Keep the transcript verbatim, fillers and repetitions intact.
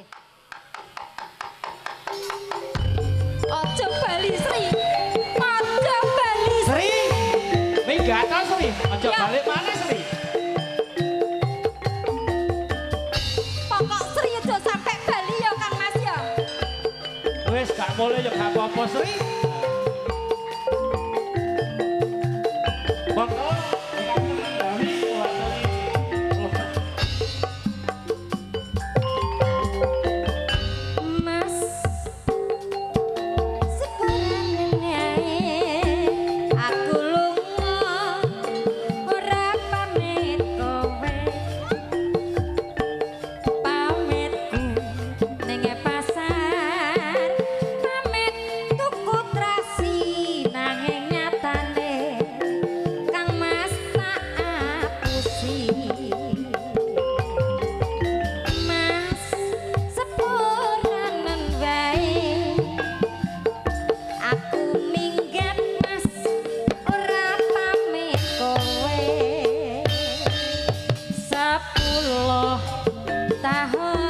nggih. Aja bali Sri. Aja bali Sri. Minggaton Sri, aja balik maneh Sri. Pokok Sri aja sampai Bali ya Kang Mas ya. Wis gak boleh ya gak apa-apa Sri. Pokok sepuluh tahun